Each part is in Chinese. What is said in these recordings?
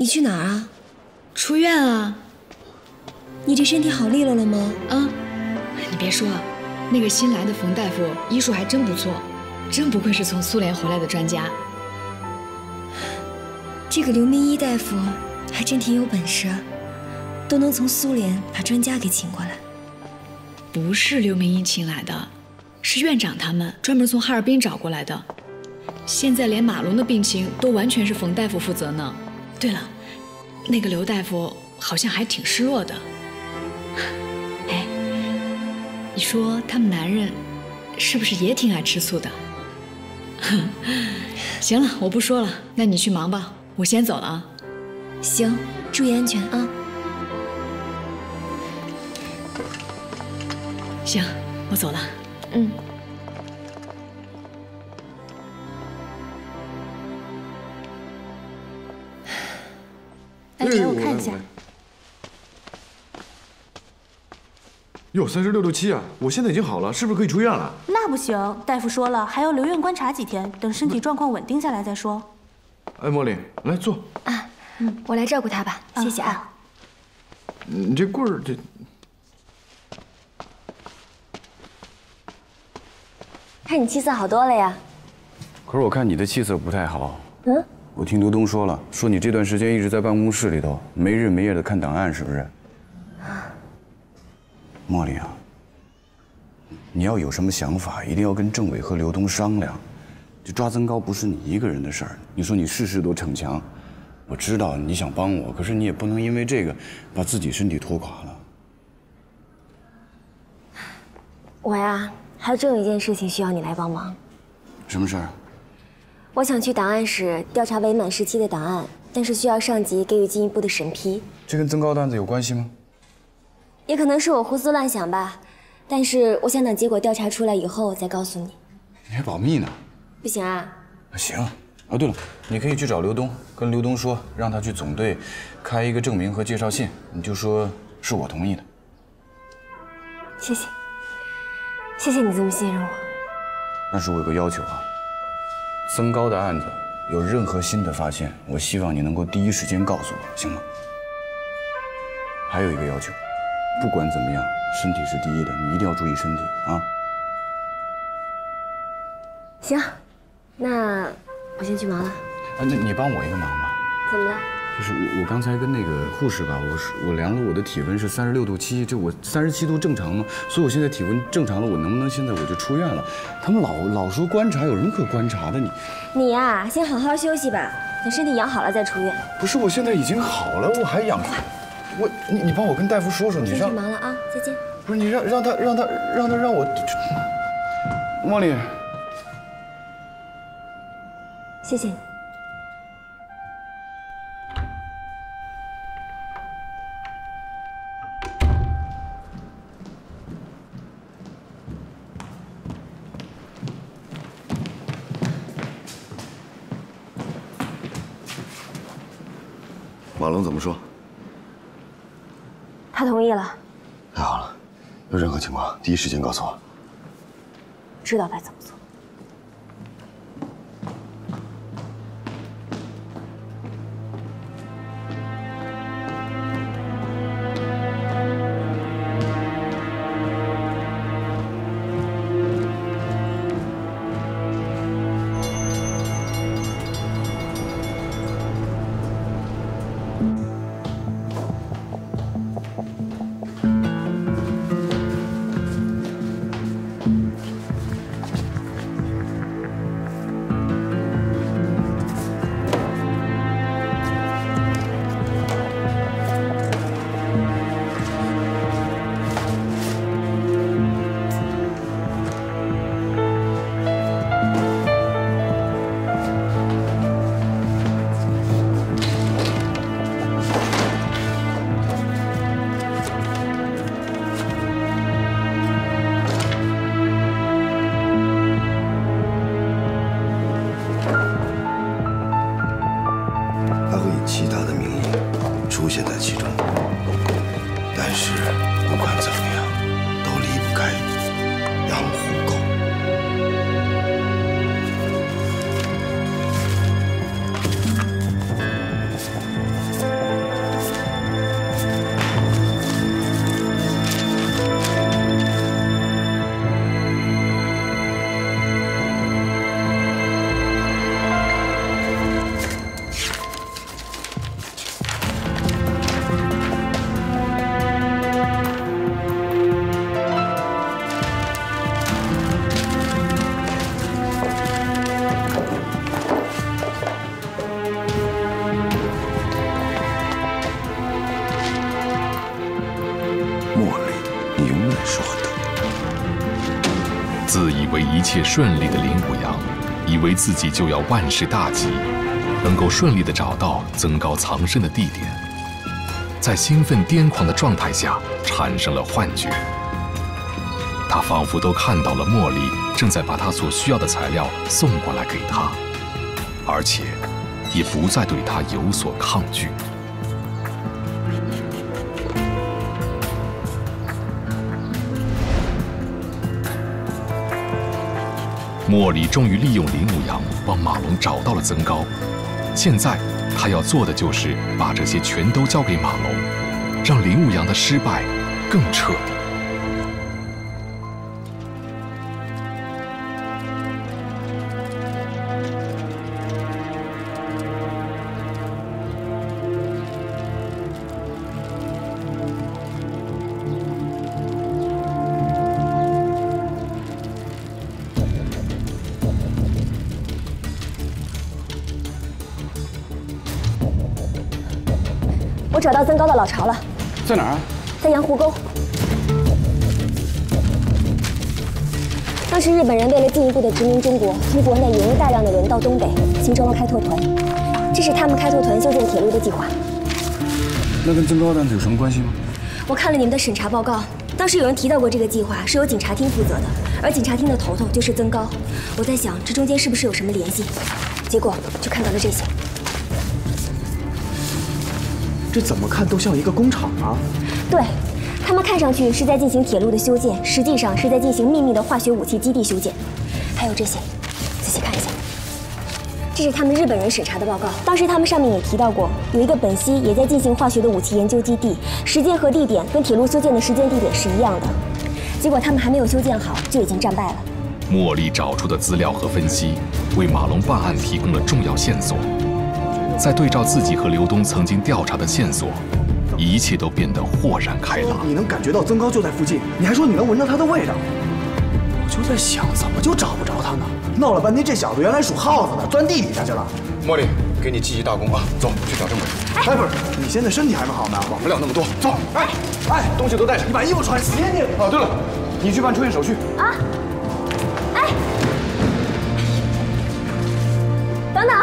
你去哪儿啊？出院啊。你这身体好利落了吗？啊，你别说，那个新来的冯大夫医术还真不错，真不愧是从苏联回来的专家。这个刘明医大夫还真挺有本事，都能从苏联把专家给请过来。不是刘明医请来的，是院长他们专门从哈尔滨找过来的。 现在连马龙的病情都完全是冯大夫负责呢。对了，那个刘大夫好像还挺失落的。哎，你说他们男人是不是也挺爱吃醋的？行了，我不说了，那你去忙吧，我先走了啊。行，注意安全啊。行，我走了。嗯。 给我看一下。哟，36、37啊！我现在已经好了，是不是可以出院了？那不行，大夫说了，还要留院观察几天，等身体状况稳定下来再说。哎，茉莉，来坐。啊，我来照顾他吧，谢谢啊。你这棍儿这……看你气色好多了呀。可是我看你的气色不太好。嗯。 我听刘东说了，说你这段时间一直在办公室里头，没日没夜的看档案，是不是？啊，茉莉啊，你要有什么想法，一定要跟政委和刘东商量。这抓增高不是你一个人的事儿，你说你事事都逞强，我知道你想帮我，可是你也不能因为这个把自己身体拖垮了。我呀，还真有一件事情需要你来帮忙。什么事儿？ 我想去档案室调查未满时期的档案，但是需要上级给予进一步的审批。这跟增高的案子有关系吗？也可能是我胡思乱想吧，但是我想等结果调查出来以后再告诉你。你还保密呢？不行啊。行。哦，对了，你可以去找刘东，跟刘东说，让他去总队开一个证明和介绍信，你就说是我同意的。谢谢，谢谢你这么信任我。但是我有个要求啊。 增高的案子有任何新的发现，我希望你能够第一时间告诉我，行吗？还有一个要求，不管怎么样，身体是第一的，你一定要注意身体啊！行，那我先去忙了。啊，那你帮我一个忙吧。怎么了？就是我刚才跟那个护士吧，我量了我的体温是36度7，这我37度正常吗？所以我现在体温正常了，我能不能现在我就出院了？ 他们老说观察，有什么可观察的？你呀，先好好休息吧，等身体养好了再出院。不是，我现在已经好了，我还养？你帮我跟大夫说说，你让。忙了啊，再见。不是你让他让我。茉莉，谢谢你。马龙怎么说？他同意了。太好了，有任何情况第一时间告诉我。知道该怎么做。一切顺利的林武阳，以为自己就要万事大吉，能够顺利的找到增高藏身的地点，在兴奋癫狂的状态下产生了幻觉。他仿佛都看到了茉莉正在把他所需要的材料送过来给他，而且也不再对他有所抗拒。 茉莉终于利用林武阳帮马龙找到了增高，现在他要做的就是把这些全都交给马龙，让林武阳的失败更彻底。我找到增高的老巢了，在哪儿啊？在羊湖沟。当时日本人为了进一步的殖民中国，从国内引入大量的轮到东北，形成了开拓团。这是他们开拓团修建铁路的计划。那跟增高案子有什么关系吗？我看了你们的审查报告，当时有人提到过这个计划是由警察厅负责的，而警察厅的头头就是增高。我在想这中间是不是有什么联系，结果就看到了这些。 这怎么看都像一个工厂啊！对，他们看上去是在进行铁路的修建，实际上是在进行秘密的化学武器基地修建。还有这些，仔细看一下，这是他们日本人审查的报告。当时他们上面也提到过，有一个本溪也在进行化学的武器研究基地，时间和地点跟铁路修建的时间地点是一样的。结果他们还没有修建好，就已经战败了。茉莉找出的资料和分析，为马龙办案提供了重要线索。 再对照自己和刘东曾经调查的线索，一切都变得豁然开朗。你能感觉到增高就在附近，你还说你能闻到他的味道。我就在想，怎么就找不着他呢？闹了半天，这小子原来属耗子的，钻地底下去了。茉莉，给你记一大功啊！走，去找政委。哎，不是，你现在身体还不好呢，管不了那么多。走，哎，东西都带上，你把衣服穿上。鞋你。哦，对了，你去办出院手续啊。哎，等等。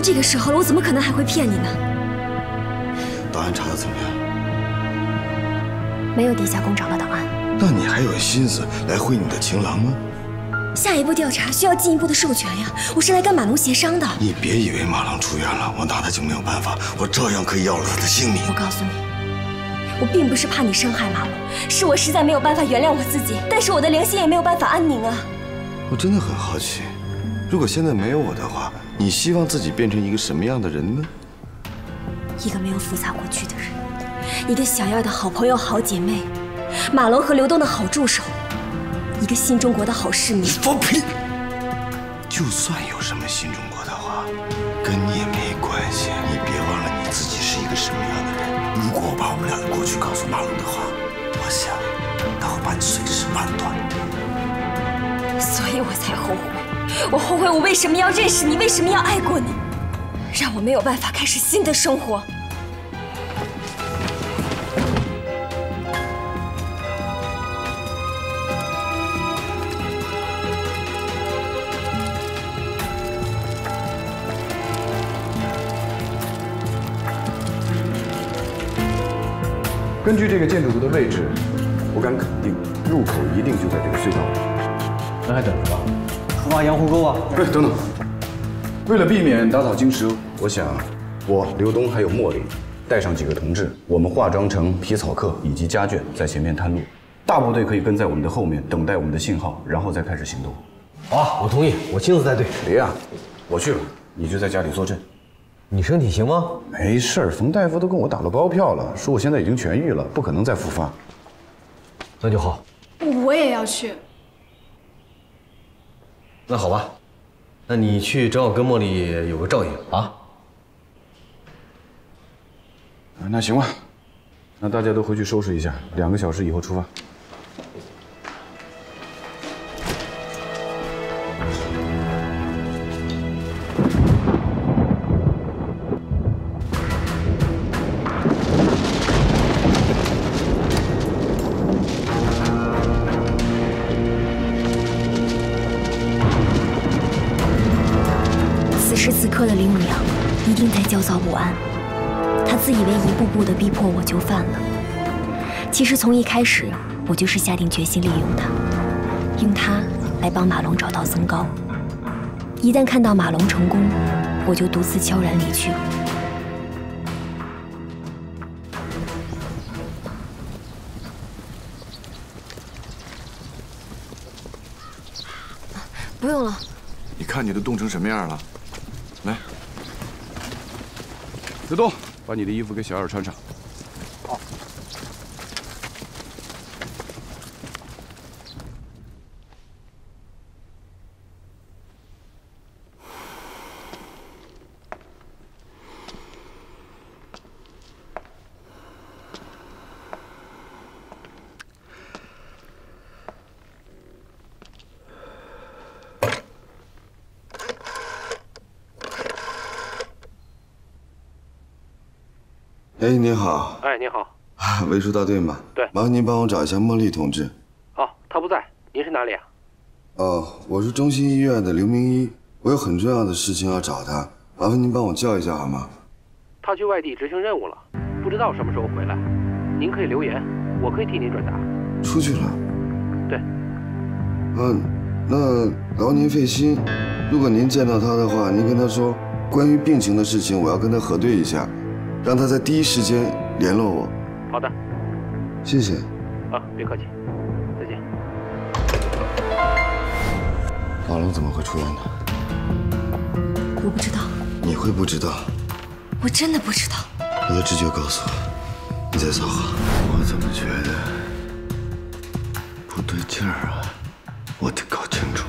这个时候了，我怎么可能还会骗你呢？档案查得怎么样？没有地下工厂的档案。那你还有心思来会你的情郎吗？下一步调查需要进一步的授权呀，我是来跟马龙协商的。你别以为马龙出院了，我拿他就没有办法，我照样可以要了他的性命。我告诉你，我并不是怕你伤害马龙，是我实在没有办法原谅我自己，但是我的良心也没有办法安宁啊。我真的很好奇，如果现在没有我的话。 你希望自己变成一个什么样的人呢？一个没有复杂过去的人，一个想要的好朋友、好姐妹，马龙和刘东的好助手，一个新中国的好市民。你放屁！就算有什么新中国的话，跟你也没关系。你别忘了你自己是一个什么样的人。如果我把我们俩的过去告诉马龙的话，我想他会把你碎尸万段。所以我才后悔。 我后悔，我为什么要认识你，为什么要爱过你，让我没有办法开始新的生活。根据这个建筑图的位置，我敢肯定，入口一定就在这个隧道里。那还等什么？ 挖羊湖沟啊！哎，等等，为了避免打草惊蛇，我想，刘东还有茉莉，带上几个同志，我们化妆成皮草客以及家眷，在前面探路，大部队可以跟在我们的后面，等待我们的信号，然后再开始行动。好啊，我同意，我亲自带队。别啊，我去了，你就在家里坐镇。你身体行吗？没事儿，冯大夫都跟我打了包票了，说我现在已经痊愈了，不可能再复发。那就好。我也要去。那好吧，那你去正好跟茉莉有个照应啊。那行吧，那大家都回去收拾一下，2个小时以后出发。 我就范了。其实从一开始，我就是下定决心利用他，用他来帮马龙找到增高。一旦看到马龙成功，我就独自悄然离去。不用了。你看你都冻成什么样了？来，子东，把你的衣服给小燕穿上。 哎，您好。哎，您好。卫戍大队吗？对。麻烦您帮我找一下茉莉同志。哦，她不在。您是哪里啊？哦，我是中心医院的刘明一，我有很重要的事情要找她，麻烦您帮我叫一下好吗？她去外地执行任务了，不知道什么时候回来。您可以留言，我可以替您转达。出去了。对。嗯，那劳您费心。如果您见到她的话，您跟她说，关于病情的事情，我要跟她核对一下。 让他在第一时间联络我。好的，谢谢。啊，别客气，再见。马龙怎么会出院呢？我不知道。你会不知道？我真的不知道。我的直觉告诉我，你在撒谎。我怎么觉得不对劲儿啊？我得搞清楚。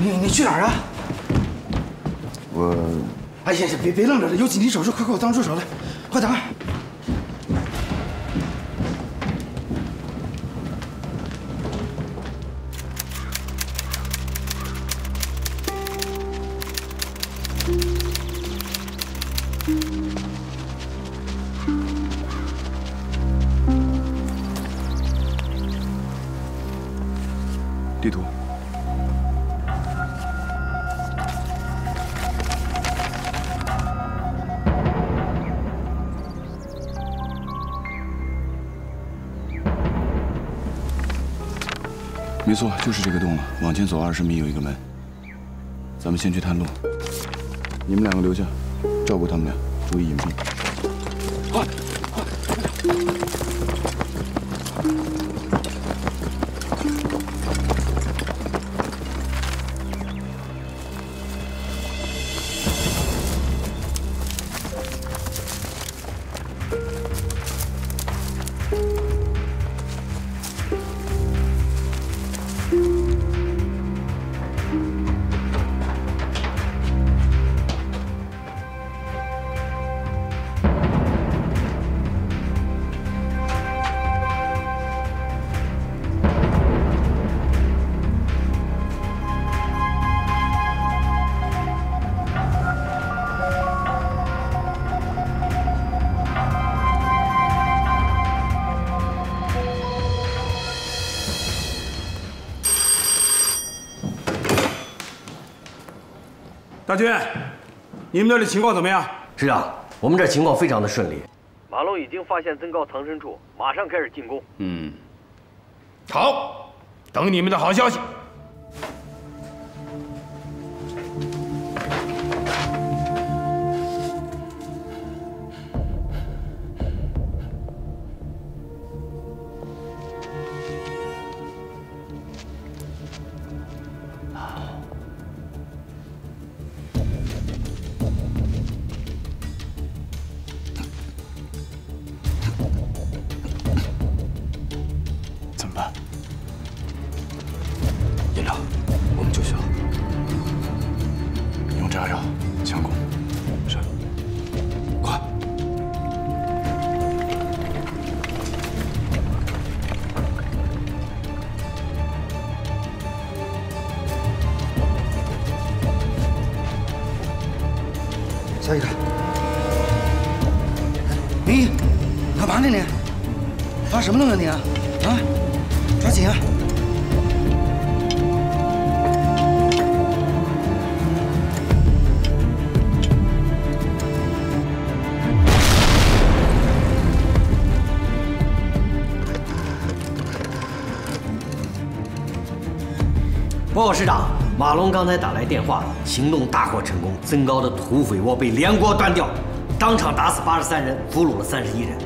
明一，你去哪儿啊？我……哎呀呀，别愣着了，有紧急手术，快给我当助手来，快点！地图。 没错，就是这个洞了。往前走20米有一个门，咱们先去探路。你们2个留下，照顾他们俩，注意隐蔽。快，快，快点！大军，你们那里情况怎么样？师长，我们这情况非常的顺利。马龙已经发现增高藏身处，马上开始进攻。嗯，好，等你们的好消息。交给他。你干嘛呢你？发什么愣啊你啊？啊，抓紧啊！ 报告师长，马龙刚才打来电话，行动大获成功，增高的土匪窝被连锅端掉，当场打死83人，俘虏了31人。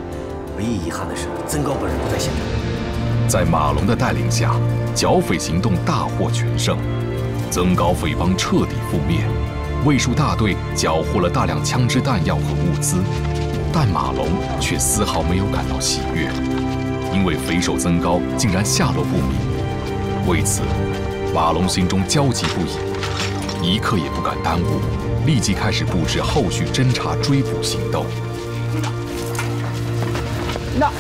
唯一遗憾的是，增高本人不在现场。在马龙的带领下，剿匪行动大获全胜，增高匪帮彻底覆灭，卫戍大队缴获了大量枪支弹药和物资，但马龙却丝毫没有感到喜悦，因为匪首增高竟然下落不明。为此， 马龙心中焦急不已，一刻也不敢耽误，立即开始布置后续侦查追捕行动。那，哎，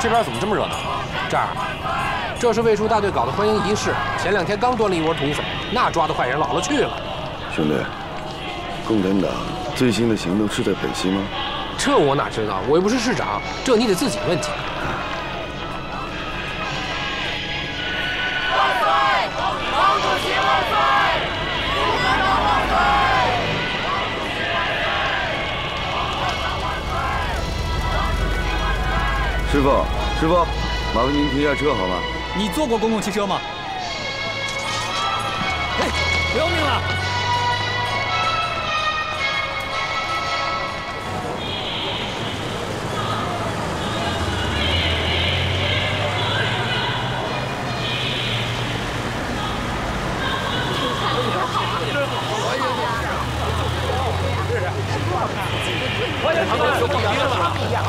这边怎么这么热闹？这儿。 这是卫戍大队搞的欢迎仪式，前2天刚端了一窝土匪，那抓的坏人老了去了。兄弟，共产党最新的行动是在本溪吗？这我哪知道？我又不是市长，这你得自己问去。万岁！毛主席万岁！共产党万岁！毛主席万岁！师傅，师傅，麻烦您停下车好吗？ 你坐过公共汽车吗？哎，不要命了！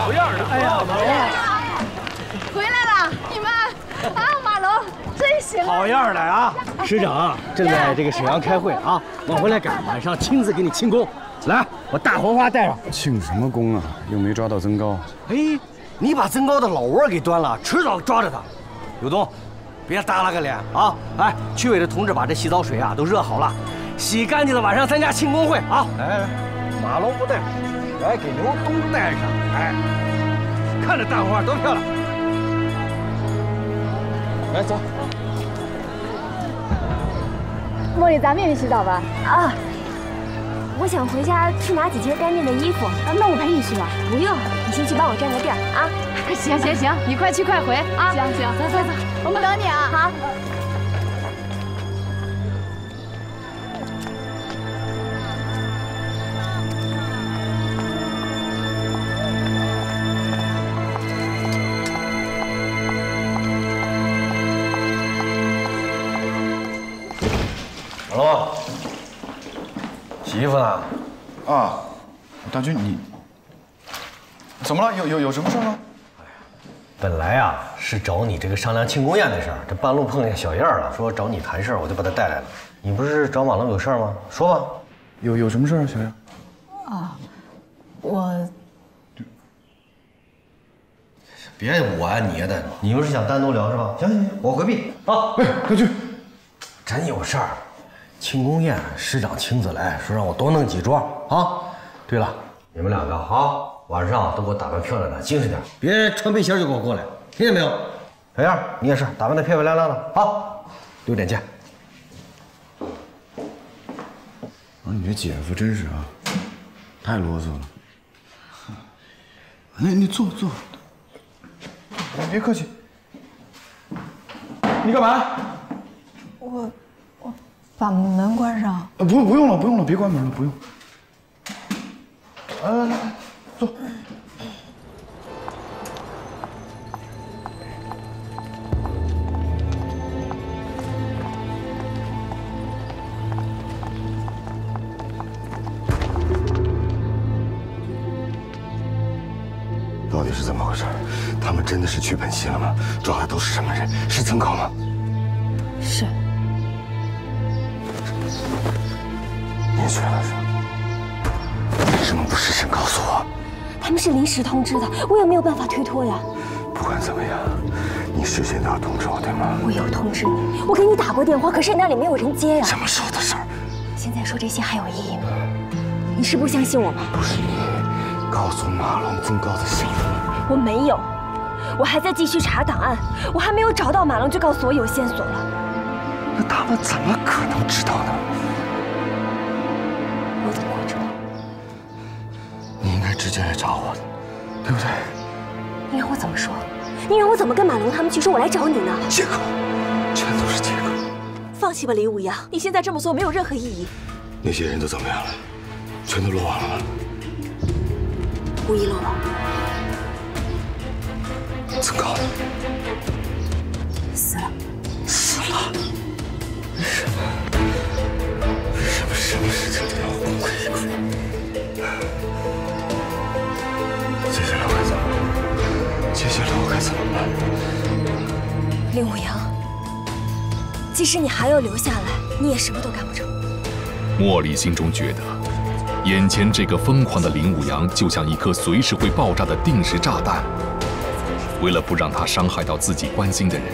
不要了！哎呀，马龙，回来了，你们。 啊，马龙，真行！好样的啊！师长正在这个沈阳开会啊，往回来赶，晚上亲自给你庆功。来，我大黄花带上。庆什么功啊？又没抓到增高。哎，你把增高的老窝给端了，迟早抓着他。有东，别耷拉个脸啊！哎，区委的同志把这洗澡水啊都热好了，洗干净了，晚上参加庆功会啊！来来来，马龙不带，来给刘东带上。哎，看这大黄花多漂亮！ 来走，茉莉，咱们也去洗澡吧。啊，我想回家去拿几件干净的衣服。啊，那我陪你去吧。不用，你先去帮我占个地儿啊。行行行，你快去快回啊。行行，走走走，我们等你啊。好。衣服呢？啊，大军，你怎么了？有什么事吗？哎呀，本来啊是找你这个商量庆功宴的事儿，这半路碰见小燕了，说找你谈事儿，我就把她带来了。你不是找马龙有事儿吗？说吧，有什么事儿啊，小燕？啊，我别我呀你呀的，你又是想单独聊是吧？行行行，我回避啊。哎，大军，真有事儿。 庆功宴，师长亲自来说让我多弄几桌啊！对了，你们两个啊，晚上都给我打扮漂亮点，精神点，别穿背心就给我过来，听见没有？小燕，你也是打扮得漂漂亮亮的啊！6点见。啊，你这姐夫真是啊，太啰嗦了。你坐坐，你别客气。你干嘛？我。 把门关上。不用了，不用了，别关门了，不用。来，坐。到底是怎么回事？他们真的是去本溪了吗？抓的都是什么人？是曾高吗？是。 你去了是吧？什么不事先告诉我？他们是临时通知的，我也没有办法推脱呀。不管怎么样，你事先都要通知我，对吗？我有通知你，我给你打过电话，可是你那里没有人接呀。这么少的事儿，现在说这些还有意义吗？你是不相信我吗？不是你告诉马龙宗高的信息，我没有，我还在继续查档案，我还没有找到马龙就告诉我有线索了。那他们怎么可能知道呢？ 直接来找我的，对不对？你让我怎么说？你让我怎么跟马龙他们去说我来找你呢？借口，全都是借口。放弃吧，李武阳，你现在这么做没有任何意义。那些人都怎么样了？全都落网了吗？无一落网。曾高呢？死了。死了？为什么事情都让我功亏一篑？ 接下来我该怎么办？林武阳，即使你还要留下来，你也什么都干不成。茉莉心中觉得，眼前这个疯狂的林武阳就像一颗随时会爆炸的定时炸弹。为了不让他伤害到自己关心的人，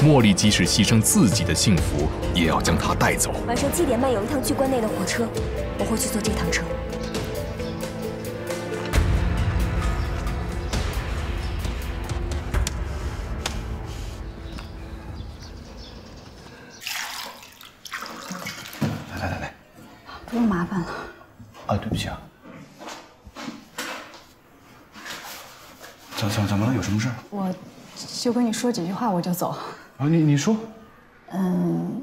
茉莉即使牺牲自己的幸福，也要将他带走。晚上7点半有一趟去关内的火车，我会去坐这趟车。 不用麻烦了。啊，对不起啊。怎么了？有什么事？我就跟你说几句话，我就走。啊，你说。嗯，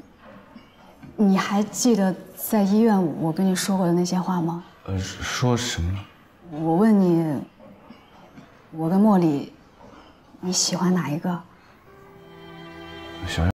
你还记得在医院我跟你说过的那些话吗？说什么了？我问你，我跟茉莉，你喜欢哪一个？小月。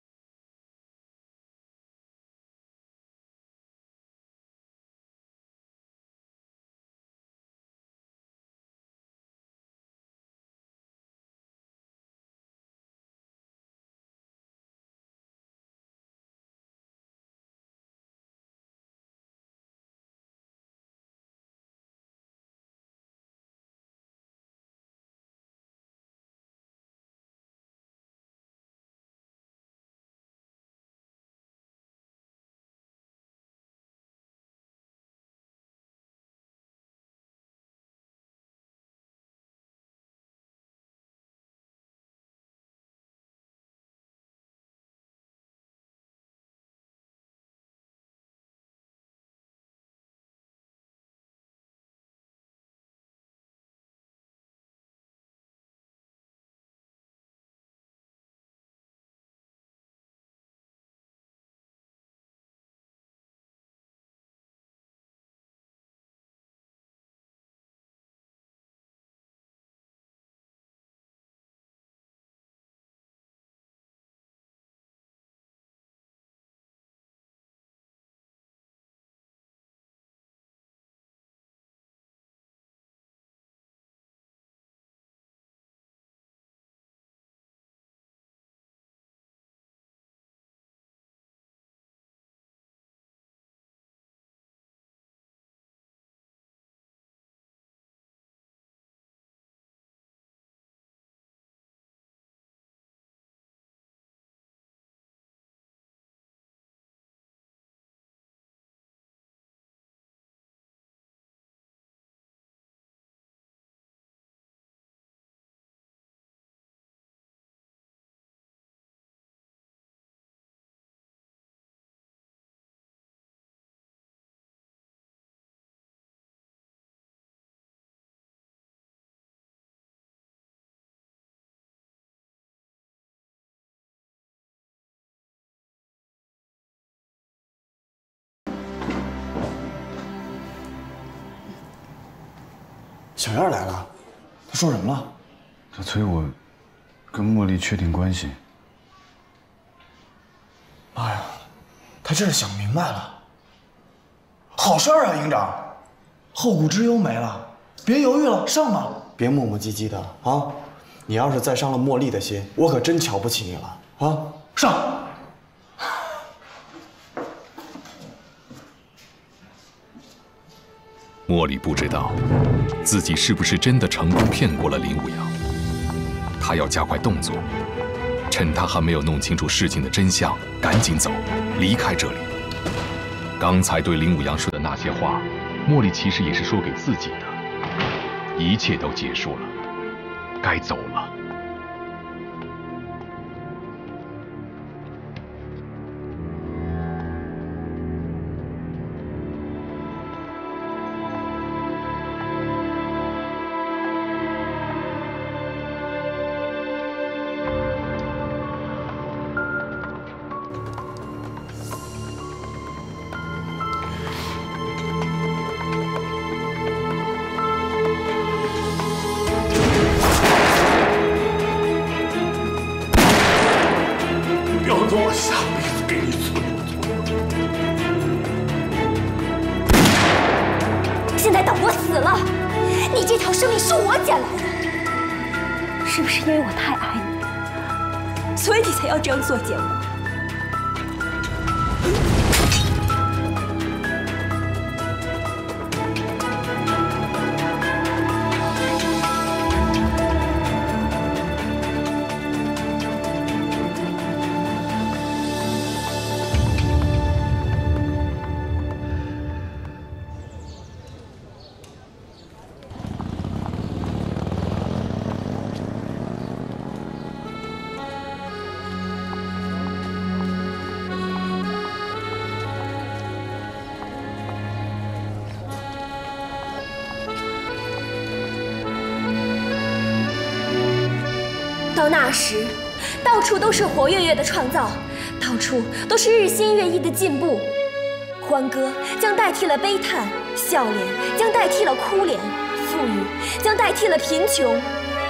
小燕来了，她说什么了？她催我跟茉莉确定关系。妈呀，她这是想明白了。好事儿啊，营长，后顾之忧没了。别犹豫了，上吧！别磨磨唧唧的啊！你要是再伤了茉莉的心，我可真瞧不起你了啊！上。莫里不知道自己是不是真的成功骗过了林无阳，他要加快动作，趁他还没有弄清楚事情的真相，赶紧走，离开这里。刚才对林无阳说的那些话，莫里其实也是说给自己的。一切都结束了，该走了。 到那时，到处都是活跃的创造，到处都是日新月异的进步。欢歌将代替了悲叹，笑脸将代替了哭脸，富裕将代替了贫穷，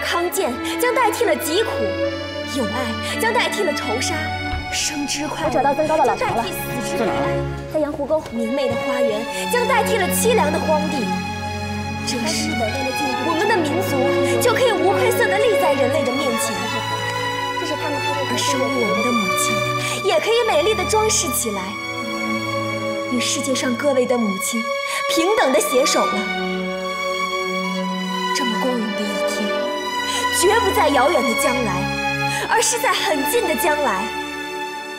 康健将代替了疾苦，友爱将代替了仇杀，生之快乐将代替死之悲哀。在羊湖沟，明媚的花园将代替了凄凉的荒地。 这时，我们的民族就可以无愧色地立在人类的面前，而生于我们的母亲也可以美丽地装饰起来，与世界上各位的母亲平等地携手了。这么光荣的一天，绝不在遥远的将来，而是在很近的将来。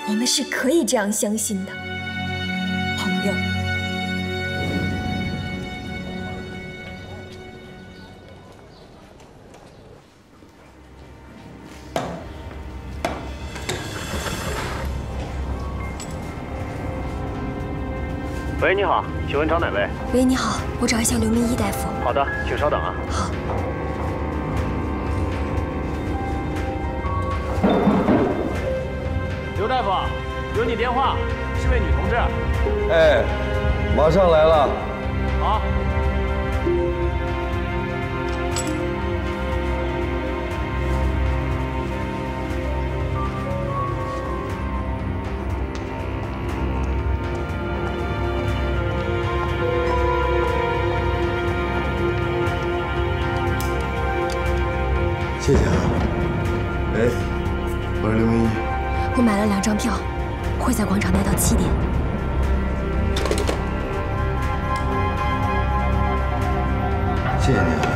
我们是可以这样相信的，朋友。 喂，你好，请问找哪位？喂，你好，我找一下刘明一大夫。好的，请稍等啊。好。刘大夫，有你电话，是位女同志。哎，马上来了。好。谢谢啊，哎，我是刘明一，我买了2张票，会在广场待到7点。谢谢你啊。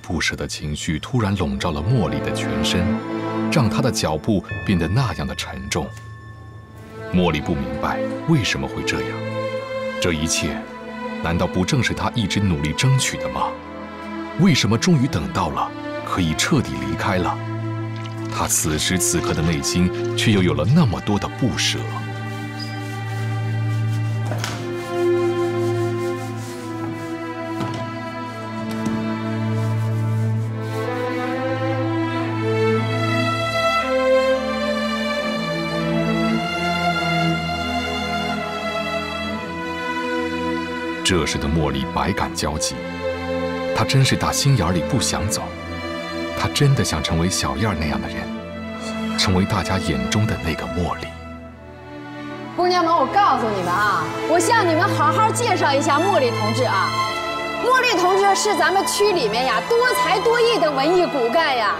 不舍的情绪突然笼罩了莫里的全身，让他的脚步变得那样的沉重。莫里不明白为什么会这样，这一切，难道不正是他一直努力争取的吗？为什么终于等到了，可以彻底离开了？他此时此刻的内心却又有了那么多的不舍。 这时的莫里百感交集，他真是打心眼里不想走，他真的想成为小燕那样的人，成为大家眼中的那个茉莉。姑娘们，我告诉你们啊，我向你们好好介绍一下茉莉同志啊。茉莉同志是咱们区里面呀多才多艺的文艺骨干呀。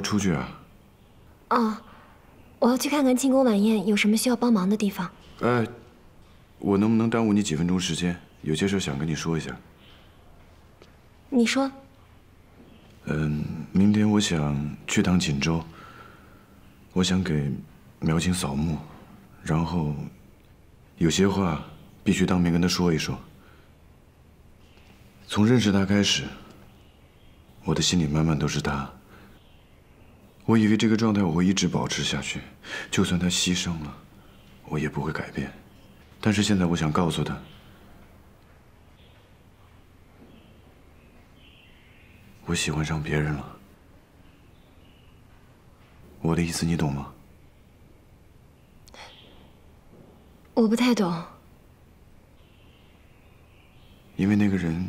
出去啊！哦，我要去看看庆功晚宴有什么需要帮忙的地方。哎，我能不能耽误你几分钟时间？有些事想跟你说一下。你说。明天我想去趟锦州，我想给苗青扫墓，然后有些话必须当面跟她说一说。从认识她开始，我的心里慢慢都是她。 我以为这个状态我会一直保持下去，就算他牺牲了，我也不会改变。但是现在我想告诉他，我喜欢上别人了。我的意思你懂吗？我不太懂。因为那个人。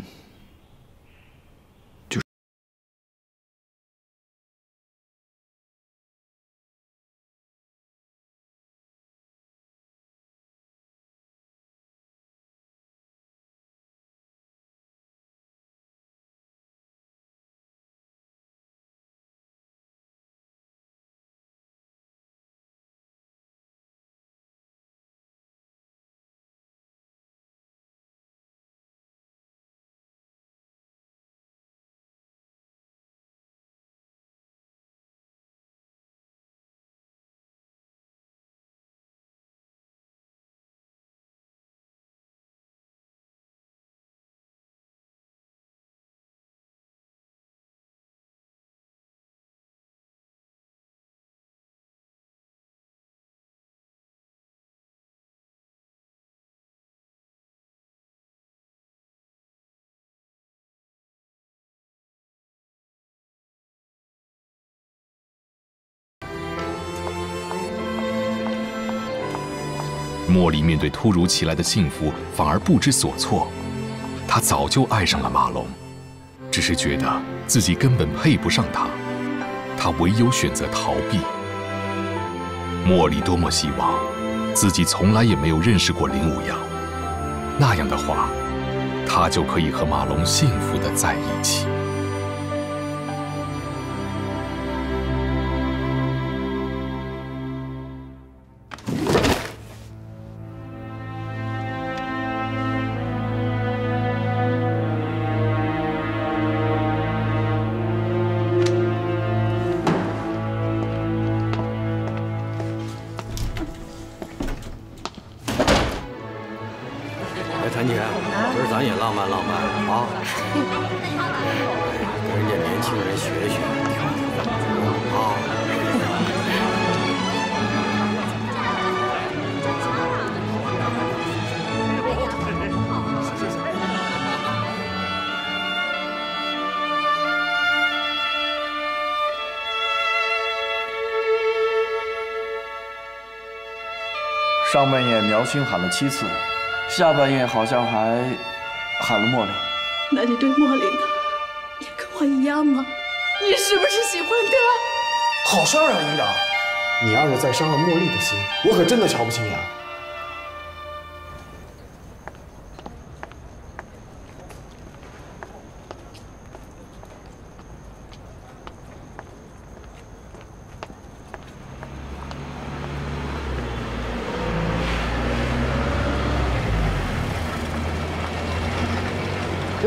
茉莉面对突如其来的幸福，反而不知所措。她早就爱上了马龙，只是觉得自己根本配不上他，她唯有选择逃避。茉莉多么希望自己从来也没有认识过林舞阳，那样的话，她就可以和马龙幸福地在一起。 上半夜苗青喊了7次，下半夜好像还喊了茉莉。那你对茉莉呢？也跟我一样吗？你是不是喜欢她？好事儿啊，营长！你要是再伤了茉莉的心，我可真的瞧不起你啊！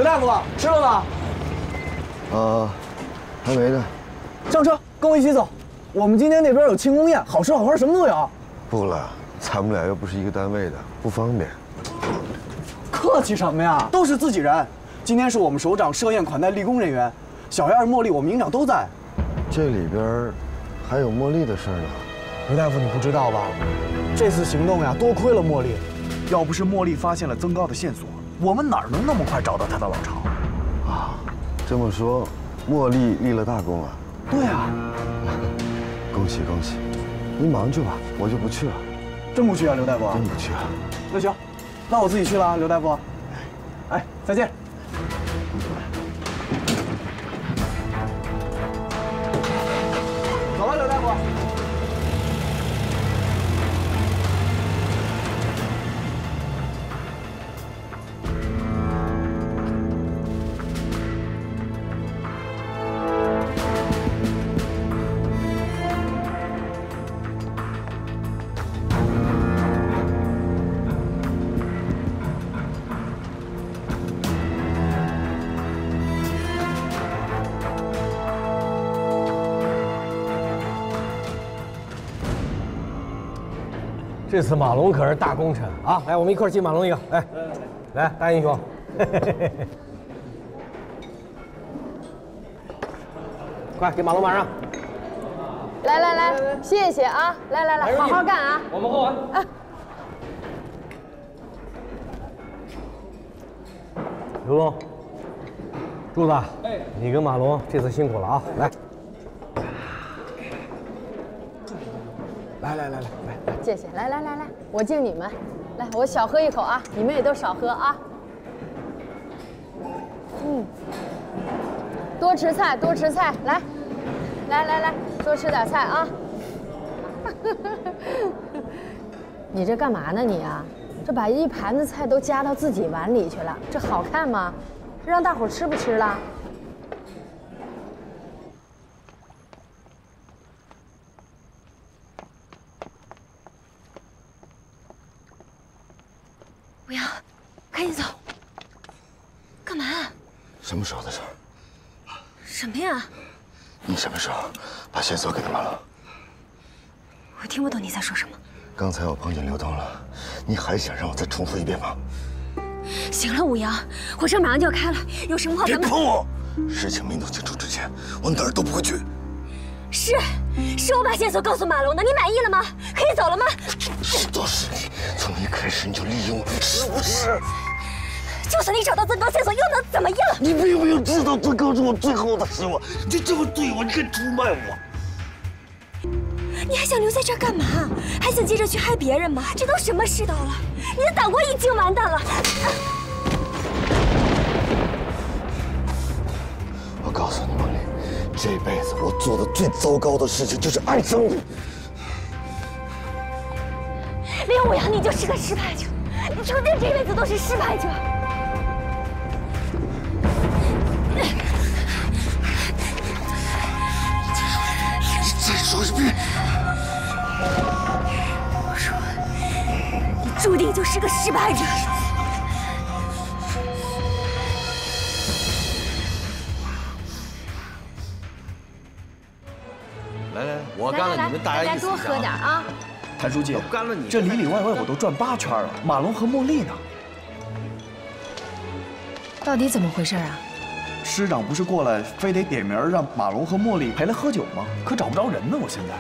大夫，吃了吗？还没呢。上车，跟我一起走。我们今天那边有庆功宴，好吃好喝什么都有。不了，咱们俩又不是一个单位的，不方便。客气什么呀？都是自己人。今天是我们首长设宴款待立功人员，小燕、茉莉，我们营长都在。这里边还有茉莉的事呢。刘大夫，你不知道吧？这次行动呀，多亏了茉莉。要不是茉莉发现了增高的线索，我们哪能那么快找到她的老巢？啊，这么说，茉莉立了大功啊！对啊，恭喜恭喜！您忙去吧，我就不去了。 真不去啊，刘大夫！真不去啊！那行，那我自己去了啊，刘大夫。哎，再见。走吧，刘大夫。这次马龙可是大功臣啊！来，我们一块儿敬马龙一个。哎，来，大英雄。快给马龙马上。来来来，谢谢啊！来来来，好好干啊！我们喝完。刘东，柱子，你跟马龙这次辛苦了啊！来。 来，谢谢，来，我敬你们，来，我小喝一口啊，你们也都少喝啊。嗯，多吃菜，多吃菜，来，多吃点菜啊。你这干嘛呢你啊？这把一盘子菜都夹到自己碗里去了，这好看吗？让大伙吃不吃了？ 不要，赶紧走！干嘛啊？什么时候的事儿？什么呀？你什么时候把线索给了马龙？我听不懂你在说什么。刚才我碰见刘东了，你还想让我再重复一遍吗？行了，吴瑶，火车马上就要开了，有什么话咱们……别碰我！事情没弄清楚之前，我哪儿都不会去。是我把线索告诉马龙的，你满意了吗？可以走了吗？都是你，从一开始你就利用我，是不是？就算你找到增高线索，又能怎么样？你明明知道增高是我最后的希望，你这么对我，你敢出卖我？你还想留在这儿干嘛？还想接着去害别人吗？这都什么世道了？你的党国已经完蛋了。我告诉你，王丽。 这辈子我做的最糟糕的事情就是爱上你，连我养你就是个失败者，你注定这辈子都是失败者。你再说一遍，我说你注定就是个失败者。 我干了，你们大家多喝点啊！谭书记，干了你！这里里外外我都转8圈了，马龙和茉莉呢？到底怎么回事啊？师长不是过来，非得点名让马龙和茉莉陪来喝酒吗？可找不着人呢，我现在。